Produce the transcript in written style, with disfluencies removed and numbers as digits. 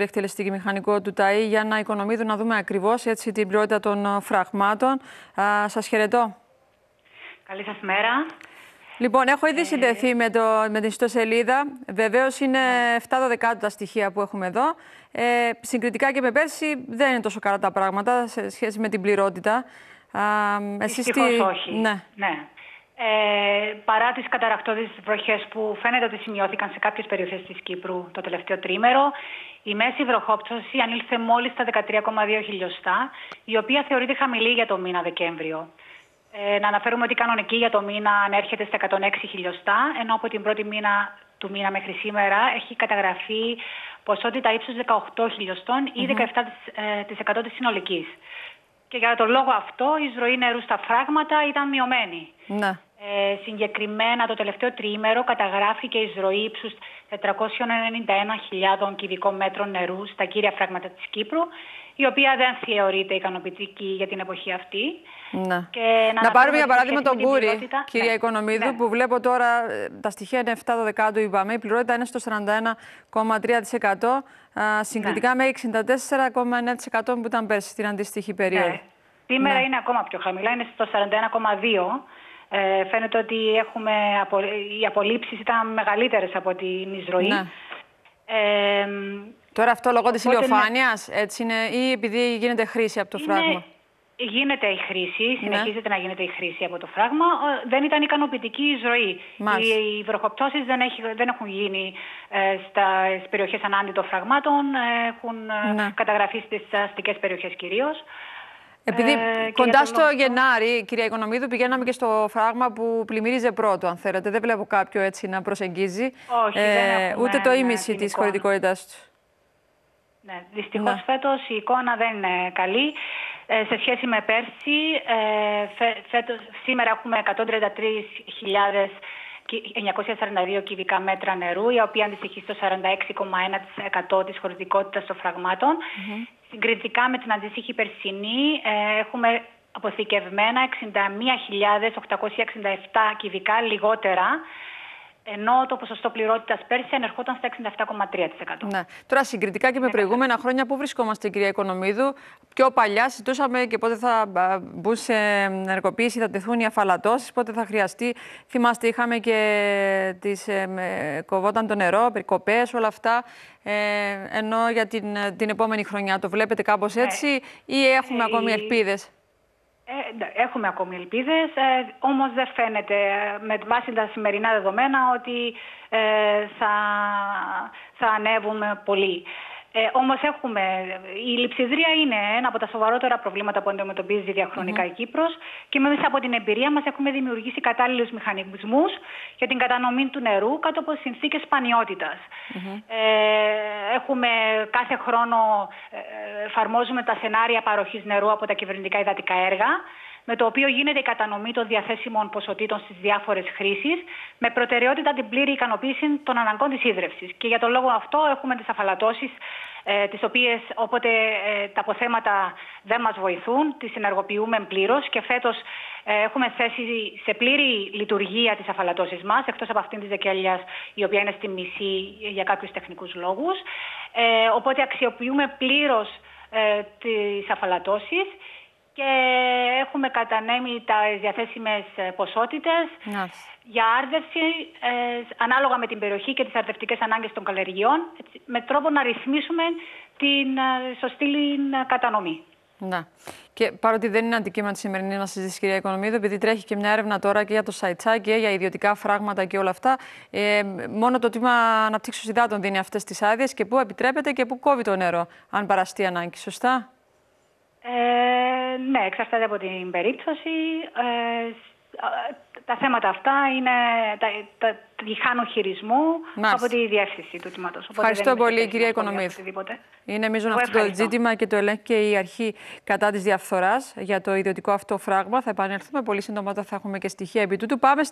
Εκτελεστική μηχανικό του ΤΑΗ, Γιάννα Οικονομίδου, να δούμε ακριβώς έτσι την ποιότητα των φραγμάτων. Σας χαιρετώ. Καλή σας μέρα. Λοιπόν, έχω ήδη συνδεθεί με την ιστοσελίδα. Βεβαίως είναι 7/12 τα στοιχεία που έχουμε εδώ. Συγκριτικά και με πέρσι δεν είναι τόσο καλά τα πράγματα σε σχέση με την πληρότητα. Δυστυχώς όχι. Ναι. Παρά τις καταρρακτώδεις βροχές που φαίνεται ότι σημειώθηκαν σε κάποιες περιοχές της Κύπρου το τελευταίο τρίμερο, η μέση βροχόπτωση ανήλθε μόλις στα 13,2 χιλιοστά, η οποία θεωρείται χαμηλή για το μήνα Δεκέμβριο. Να αναφέρουμε ότι η κανονική για το μήνα ανέρχεται στα 106 χιλιοστά, ενώ από την πρώτη μήνα του μήνα μέχρι σήμερα έχει καταγραφεί ποσότητα ύψους 18 χιλιοστών ή 17% της συνολικής. Και για τον λόγο αυτό η ροή νερού στα φράγματα ήταν μειωμένη. Ναι. Συγκεκριμένα το τελευταίο τριήμερο καταγράφηκε η ροή ύψους 491.000 κυβικών μέτρων νερού στα κύρια φράγματα της Κύπρου, η οποία δεν θεωρείται ικανοποιητική για την εποχή αυτή. Ναι. Και να πάρουμε για παράδειγμα τον Μπούρι, κυρία Οικονομίδου, που βλέπω τώρα τα στοιχεία είναι 7/12, είπαμε, η πληρότητα είναι στο 41,3%, συγκριτικά με 64,9% που ήταν πέρσι στην αντίστοιχη περίοδο. Σήμερα είναι ακόμα πιο χαμηλά, είναι στο 41,2%. Φαίνεται ότι οι απολύψεις ήταν μεγαλύτερες από την εισρωή. Ναι. Τώρα αυτό λόγω της ηλιοφάνειας, έτσι είναι, ή επειδή γίνεται χρήση από το φράγμα. Γίνεται η χρήση, συνεχίζεται να γίνεται η χρήση από το φράγμα. Δεν ήταν ικανοποιητική η ζωή. Μάλιστα. Οι βροχοπτώσεις δεν έχουν γίνει στις περιοχές ανάντι των φραγμάτων, έχουν καταγραφεί στις αστικές περιοχές κυρίως. Επειδή κοντά στο Γενάρη, κυρία Οικονομίδου, πηγαίναμε και στο φράγμα που πλημμύριζε πρώτο, αν θέλετε. Δεν βλέπω κάποιο έτσι να προσεγγίζει. Όχι, ούτε το ίμιση της χωρητικότητας του. Ναι, δυστυχώς φέτος η εικόνα δεν είναι καλή. Σε σχέση με πέρσι, σήμερα έχουμε 133.942 κυβικά μέτρα νερού, η οποία αντιστοιχεί στο 46,1% της χωρητικότητας των φραγμάτων. Συγκριτικά με την αντίστοιχη περσινή, έχουμε αποθηκευμένα 61.867 κυβικά λιγότερα, ενώ το ποσοστό πληρότητας πέρσι ανερχόταν στα 67,3%. Ναι. Τώρα, συγκριτικά και με προηγούμενα χρόνια, πού βρισκόμαστε, κυρία Οικονομίδου? Πιο παλιά συζητούσαμε και πότε θα μπουν σε ενεργοποίηση, θα τεθούν οι αφαλατώσεις, πότε θα χρειαστεί. Θυμάστε, είχαμε και κοβόταν το νερό, περικοπές, όλα αυτά. Ενώ για την επόμενη χρονιά το βλέπετε κάπως έτσι, ή έχουμε ακόμη ελπίδες? Έχουμε ακόμη ελπίδες, όμως δεν φαίνεται με βάση τα σημερινά δεδομένα ότι θα ανέβουμε πολύ. Όμως η λειψιδρία είναι ένα από τα σοβαρότερα προβλήματα που αντιμετωπίζει διαχρονικά η Κύπρος και μέσα από την εμπειρία μας έχουμε δημιουργήσει κατάλληλους μηχανισμούς για την κατανομή του νερού κάτω από συνθήκες σπανιότητας. Έχουμε κάθε χρόνο εφαρμόζουμε τα σενάρια παροχής νερού από τα κυβερνητικά υδατικά έργα, με το οποίο γίνεται η κατανομή των διαθέσιμων ποσοτήτων στις διάφορες χρήσεις, με προτεραιότητα την πλήρη ικανοποίηση των αναγκών της ίδρευσης. Και για τον λόγο αυτό έχουμε τις αφαλατώσεις, τις οποίες όποτε τα αποθέματα δεν μας βοηθούν, τις ενεργοποιούμε πλήρως και φέτος έχουμε θέσει σε πλήρη λειτουργία τις αφαλατώσεις μας, εκτός από αυτήν της Δεκέλιας, η οποία είναι στη μισή για κάποιους τεχνικούς λόγους. Οπότε αξιοποιούμε πλήρως τις αφαλατώσεις και έχουμε κατανέμει τα διαθέσιμες ποσότητες για άρδευση ανάλογα με την περιοχή και τις αρδευτικές ανάγκες των καλλιεργειών, με τρόπο να ρυθμίσουμε την σωστή κατανομή. Να. Και παρότι δεν είναι αντικείμενο τη σημερινή μας συζήτηση, κυρία Οικονομίδου, επειδή τρέχει και μια έρευνα τώρα και για το Σαϊτσά και για ιδιωτικά φράγματα και όλα αυτά, μόνο το Τμήμα Αναπτύξεως Υδάτων δίνει αυτές τις άδειες και πού επιτρέπεται και πού κόβει το νερό, αν παραστεί ανάγκη, σωστά? Ναι, εξαρτάται από την περίπτωση. Τα θέματα αυτά χάνουν χειρισμού από τη διεύθυνση του τμήματος. Ευχαριστώ πολύ, κυρία Οικονομίδου. Είναι μείζον αυτό το ζήτημα και το ελέγχει και η αρχή κατά της διαφθοράς για το ιδιωτικό αυτό φράγμα. Θα επανέλθουμε πολύ σύντομα, θα έχουμε και στοιχεία επί τούτου. Πάμε